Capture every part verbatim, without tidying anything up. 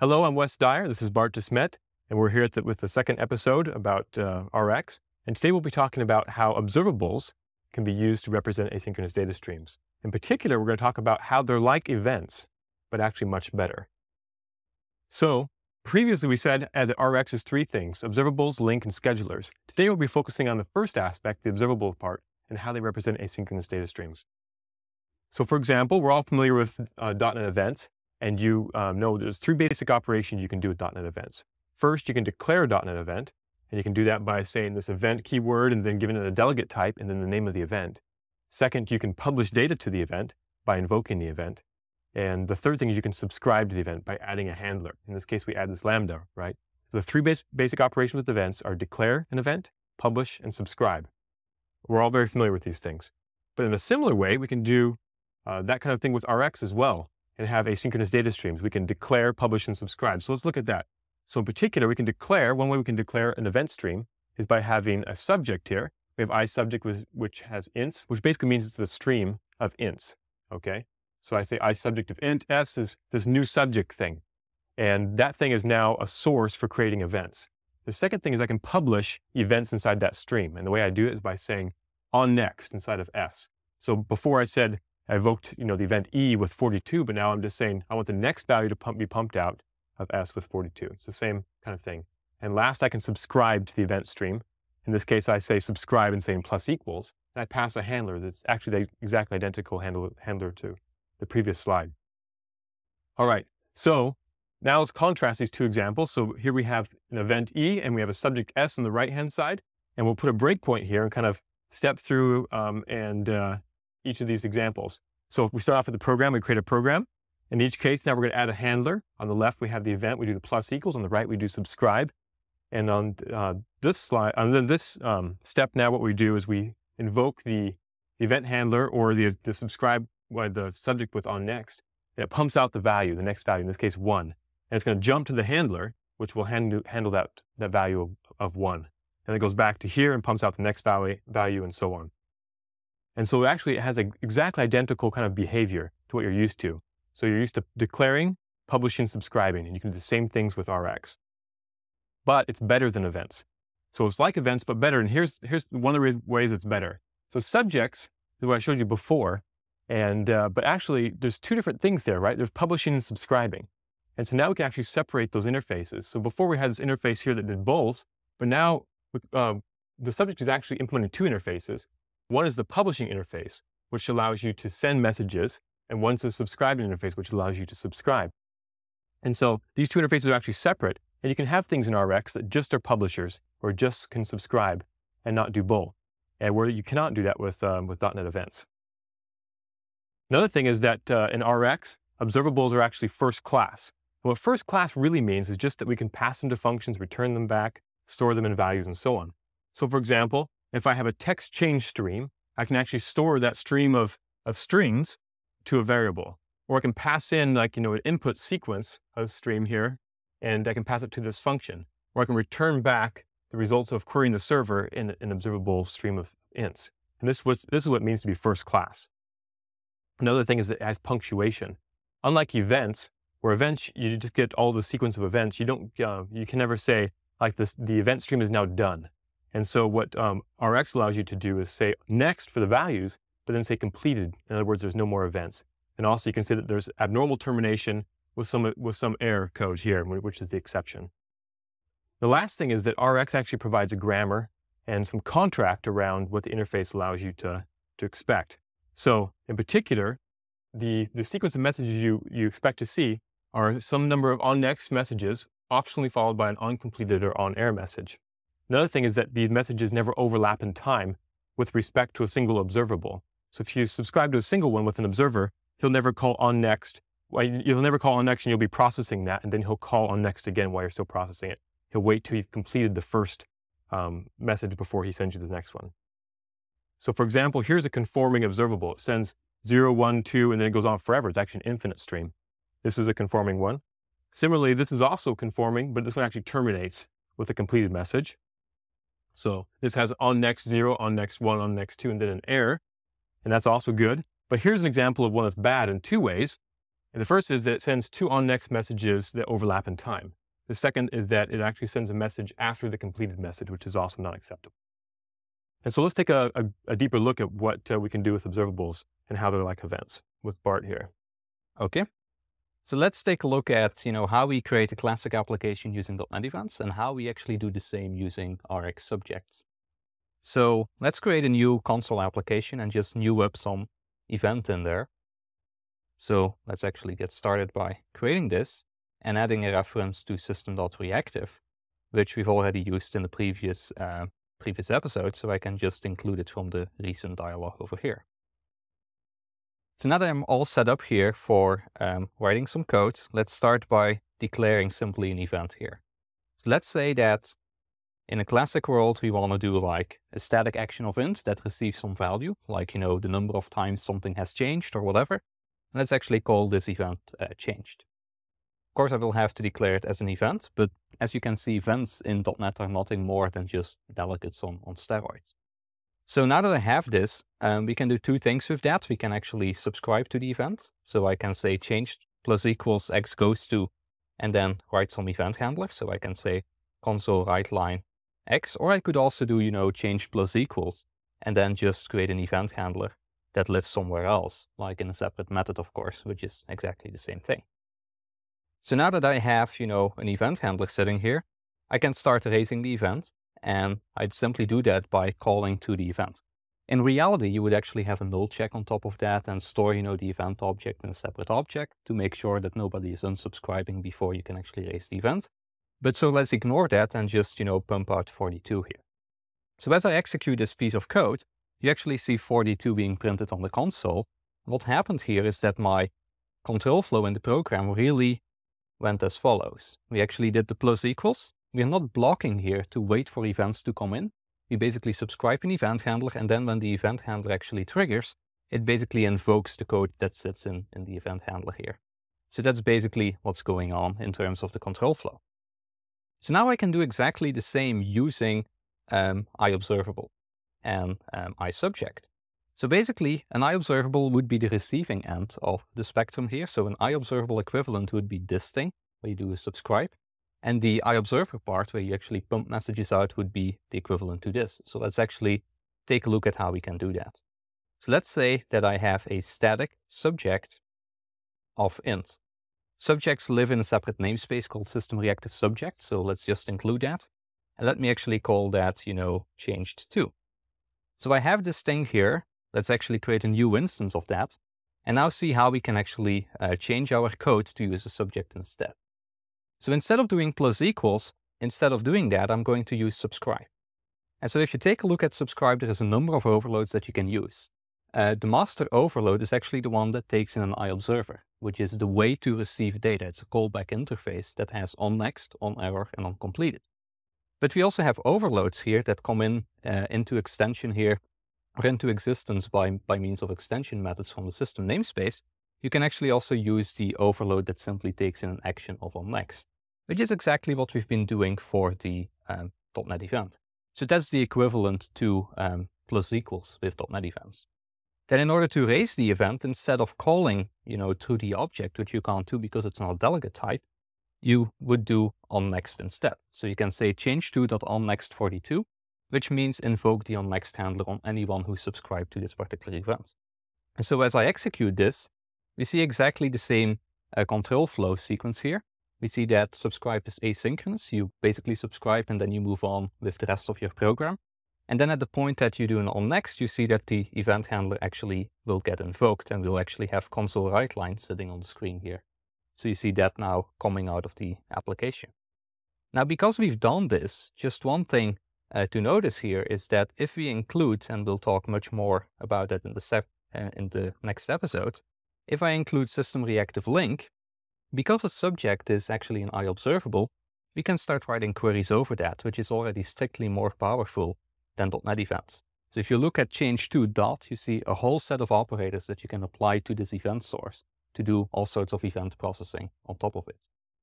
Hello, I'm Wes Dyer, this is Bart De Smet, and we're here at the, with the second episode about uh, R X, and today we'll be talking about how observables can be used to represent asynchronous data streams. In particular, we're going to talk about how they're like events, but actually much better. So, previously we said uh, that R X is three things: observables, link, and schedulers. Today we'll be focusing on the first aspect, the observable part, and how they represent asynchronous data streams. So for example, we're all familiar with uh, .NET events. And you um, know there's three basic operations you can do with .NET events. First, you can declare a .NET event, and you can do that by saying this event keyword and then giving it a delegate type and then the name of the event. Second, you can publish data to the event by invoking the event. And the third thing is you can subscribe to the event by adding a handler. In this case, we add this lambda, right? So the three bas basic operations with events are declare an event, publish, and subscribe. We're all very familiar with these things. But in a similar way, we can do uh, that kind of thing with R X as well, and have asynchronous data streams. We can declare, publish, and subscribe. So let's look at that. So in particular, we can declare, one way we can declare an event stream is by having a subject here. We have ISubject, which has ints, which basically means it's the stream of ints, okay? So I say ISubject of int, S is this new subject thing. And that thing is now a source for creating events. The second thing is I can publish events inside that stream. And the way I do it is by saying on next inside of S. So before I said, I evoked, you know, the event E with forty-two, but now I'm just saying I want the next value to pump, be pumped out of S with forty-two. It's the same kind of thing. And last, I can subscribe to the event stream. In this case, I say subscribe and saying plus equals, and I pass a handler that's actually the exactly identical handle, handler to the previous slide. All right, so now let's contrast these two examples. So here we have an event E, and we have a subject S on the right-hand side, and we'll put a breakpoint here and kind of step through um, and uh, each of these examples. So if we start off with the program, we create a program. In each case, now we're going to add a handler. On the left, we have the event. We do the plus equals. On the right, we do subscribe. And on uh, this slide, on then this um, step, now what we do is we invoke the event handler or the, the subscribe, well, the subject with on next. And it pumps out the value, the next value. In this case, one. And it's going to jump to the handler, which will hand, handle that that value of, of one. And it goes back to here and pumps out the next value, value, and so on. And so actually it has an exactly identical kind of behavior to what you're used to. So you're used to declaring, publishing, subscribing, and you can do the same things with R X. But it's better than events. So it's like events, but better. And here's, here's one of the ways it's better. So subjects is what I showed you before. And, uh, but actually there's two different things there, right? There's publishing and subscribing. And so now we can actually separate those interfaces. So before we had this interface here that did both, but now uh, the subject is actually implementing two interfaces. One is the publishing interface, which allows you to send messages, and one's the subscribing interface, which allows you to subscribe. And so these two interfaces are actually separate, and you can have things in R X that just are publishers or just can subscribe and not do both, and where you cannot do that with, um, with .NET events. Another thing is that uh, in R X, observables are actually first class. What first class really means is just that we can pass them to functions, return them back, store them in values, and so on. So for example, if I have a text change stream, I can actually store that stream of, of strings to a variable, or I can pass in like, you know, an input sequence of a stream here, and I can pass it to this function, or I can return back the results of querying the server in an observable stream of ints. And this, was, this is what it means to be first class. Another thing is that it has punctuation. Unlike events, where events, you just get all the sequence of events, you don't, uh, you can never say like this, the event stream is now done. And so what um, R X allows you to do is say next for the values, but then say completed. In other words, there's no more events. And also you can say that there's abnormal termination with some, with some error code here, which is the exception. The last thing is that R X actually provides a grammar and some contract around what the interface allows you to, to expect. So in particular, the, the sequence of messages you, you expect to see are some number of on next messages, optionally followed by an uncompleted or on error message. Another thing is that these messages never overlap in time with respect to a single observable. So if you subscribe to a single one with an observer, he'll never call on next. Well, you'll never call on next and you'll be processing that, and then he'll call on next again while you're still processing it. He'll wait till you've completed the first um, message before he sends you the next one. So for example, here's a conforming observable. It sends zero, one, two, and then it goes on forever. It's actually an infinite stream. This is a conforming one. Similarly, this is also conforming, but this one actually terminates with a completed message. So this has on next zero, on next one, on next two, and then an error. And that's also good. But here's an example of one that's bad in two ways. And the first is that it sends two onNext messages that overlap in time. The second is that it actually sends a message after the completed message, which is also not acceptable. And so let's take a, a, a deeper look at what uh, we can do with observables and how they're like events with Bart here. Okay. So let's take a look at, you know, how we create a classic application using .NET events and how we actually do the same using Rx subjects. So let's create a new console application and just new up some event in there. So let's actually get started by creating this and adding a reference to System.Reactive, which we've already used in the previous uh, previous episode. So I can just include it from the recent dialog over here. So now that I'm all set up here for um, writing some code, let's start by declaring simply an event here. So let's say that in a classic world, we want to do like a static action of int that receives some value, like, you know, the number of times something has changed or whatever. And let's actually call this event uh, changed. Of course, I will have to declare it as an event, but as you can see, events in .NET are nothing more than just delegates on, on steroids. So now that I have this, um, we can do two things with that. We can actually subscribe to the event. So I can say changed plus equals x goes to, and then write some event handler. So I can say console write line x, or I could also do, you know, change plus equals, and then just create an event handler that lives somewhere else, like in a separate method, of course, which is exactly the same thing. So now that I have, you know, an event handler sitting here, I can start raising the event, and I'd simply do that by calling to the event. In reality, you would actually have a null check on top of that and store, you know, the event object in a separate object to make sure that nobody is unsubscribing before you can actually raise the event. But so let's ignore that and just, you know, pump out forty-two here. So as I execute this piece of code, you actually see forty-two being printed on the console. What happened here is that my control flow in the program really went as follows. We actually did the plus equals. We are not blocking here to wait for events to come in. We basically subscribe an event handler, and then when the event handler actually triggers, it basically invokes the code that sits in, in the event handler here. So that's basically what's going on in terms of the control flow. So now I can do exactly the same using um, IObservable and um, ISubject. So basically, an IObservable would be the receiving end of the spectrum here. So an IObservable equivalent would be this thing, where you do a subscribe. And the IObserver part, where you actually pump messages out, would be the equivalent to this. So let's actually take a look at how we can do that. So let's say that I have a static subject of int. Subjects live in a separate namespace called System.Reactive.Subject, so let's just include that. And let me actually call that, you know, changed to. So I have this thing here. Let's actually create a new instance of that. And now see how we can actually uh, change our code to use a subject instead. So instead of doing plus equals, instead of doing that, I'm going to use subscribe. And so if you take a look at subscribe, there is a number of overloads that you can use. Uh, the master overload is actually the one that takes in an IObserver, which is the way to receive data. It's a callback interface that has onNext, onError, and onCompleted. But we also have overloads here that come in uh, into extension here, or into existence by, by means of extension methods from the system namespace. You can actually also use the overload that simply takes in an action of onNext, which is exactly what we've been doing for the um, .NET event. So that's the equivalent to um, plus equals with .NET events. Then in order to raise the event, instead of calling, you know, to the object, which you can't do because it's not a delegate type, you would do onNext instead. So you can say change to.onNext forty-two, which means invoke the onNext handler on anyone who subscribed to this particular event. And so as I execute this, we see exactly the same uh, control flow sequence here. We see that subscribe is asynchronous. You basically subscribe and then you move on with the rest of your program. And then at the point that you do an onNext, you see that the event handler actually will get invoked, and we'll actually have console write line sitting on the screen here. So you see that now coming out of the application. Now, because we've done this, just one thing uh, to notice here is that if we include, and we'll talk much more about that in the, step, uh, in the next episode, if I include System.Reactive.Linq, because the subject is actually an IObservable, we can start writing queries over that, which is already strictly more powerful than .NET events. So if you look at change to dot, you see a whole set of operators that you can apply to this event source to do all sorts of event processing on top of it.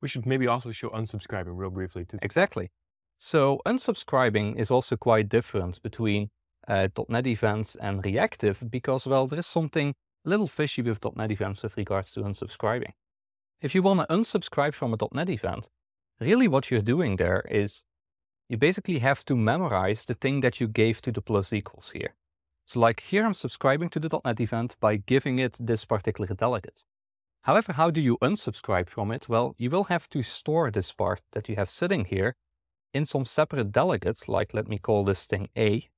We should maybe also show unsubscribing real briefly too. Exactly. So unsubscribing is also quite different between uh, .NET events and reactive because, well, there is something a little fishy with dot net events with regards to unsubscribing. If you want to unsubscribe from a dot net event, really what you're doing there is you basically have to memorize the thing that you gave to the plus equals here. So like here, I'm subscribing to the dot net event by giving it this particular delegate. However, how do you unsubscribe from it? Well, you will have to store this part that you have sitting here in some separate delegate, like let me call this thing A.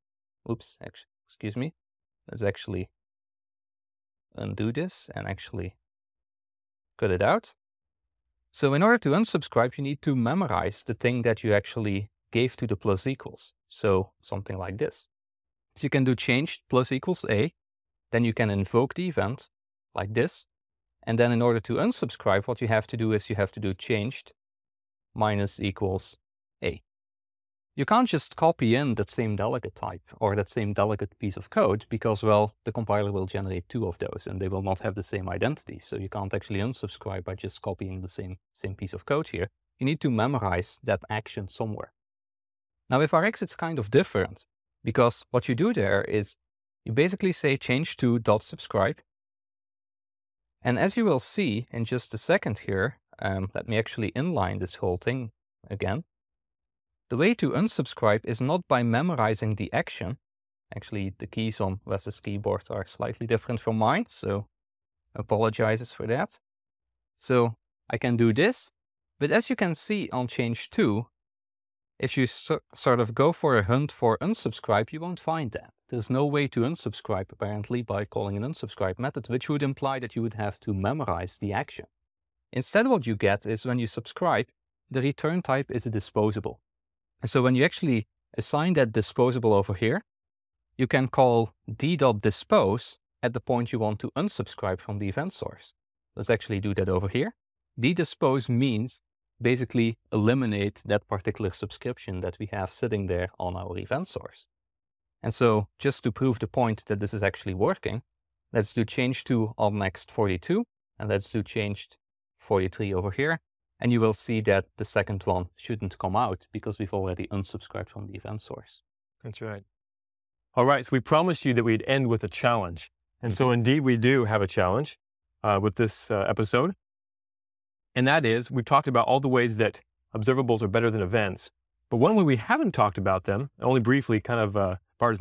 Oops, actually, excuse me. Let's actually undo this and actually cut it out. So in order to unsubscribe, you need to memorize the thing that you actually gave to the plus equals. So something like this. So you can do change plus equals A, then you can invoke the event like this. And then in order to unsubscribe, what you have to do is you have to do changed minus equals A. You can't just copy in that same delegate type or that same delegate piece of code because, well, the compiler will generate two of those and they will not have the same identity. So you can't actually unsubscribe by just copying the same, same piece of code here. You need to memorize that action somewhere. Now with Rx, it's kind of different because what you do there is you basically say change to dot subscribe. And as you will see in just a second here, um, let me actually inline this whole thing again. The way to unsubscribe is not by memorizing the action. Actually, the keys on Wes's keyboard are slightly different from mine, so apologizes for that. So I can do this, but as you can see on change two, if you so sort of go for a hunt for unsubscribe, you won't find that. There's no way to unsubscribe apparently by calling an unsubscribe method, which would imply that you would have to memorize the action. Instead, what you get is when you subscribe, the return type is a disposable. So when you actually assign that disposable over here, you can call d.dispose at the point you want to unsubscribe from the event source. Let's actually do that over here. D.dispose means basically eliminate that particular subscription that we have sitting there on our event source. And so just to prove the point that this is actually working, let's do change to onNext forty-two and let's do change forty-three over here. And you will see that the second one shouldn't come out because we've already unsubscribed from the event source. That's right. All right, so we promised you that we'd end with a challenge. And so indeed we do have a challenge uh, with this uh, episode. And that is, we've talked about all the ways that observables are better than events. But one way we haven't talked about them, only briefly, kind of uh, Bart has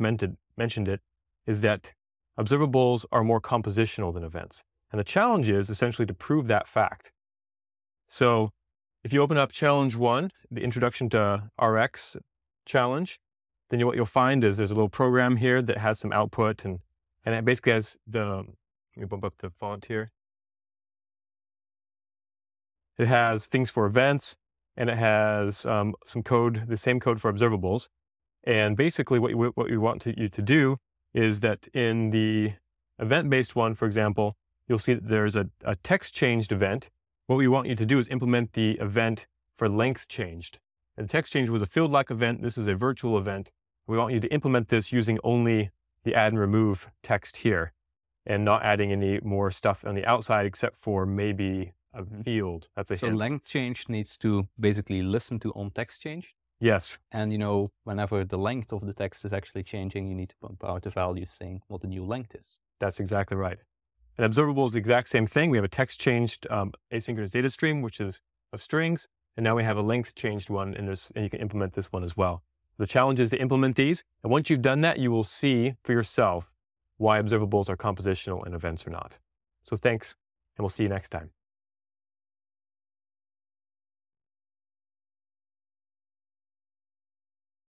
mentioned it, is that observables are more compositional than events. And the challenge is essentially to prove that fact. So if you open up challenge one, the introduction to Rx challenge, then you, what you'll find is there's a little program here that has some output and, and it basically has the, let me bump up the font here. It has things for events and it has um, some code, the same code for observables. And basically what, you, what we want to, you to do is that in the event-based one, for example, you'll see that there's a, a text changed event. What we want you to do is implement the event for length changed. And the text change was a field-like event. This is a virtual event. We want you to implement this using only the add and remove text here and not adding any more stuff on the outside except for maybe a mm-hmm. field. That's a so hint. Length change needs to basically listen to on text change. Yes. And you know, whenever the length of the text is actually changing, you need to pump out the value saying what the new length is. That's exactly right. An observable is the exact same thing. We have a text changed um, asynchronous data stream, which is of strings. And now we have a length changed one, and, there's, and you can implement this one as well. The challenge is to implement these. And once you've done that, you will see for yourself why observables are compositional and events are not. So thanks, and we'll see you next time.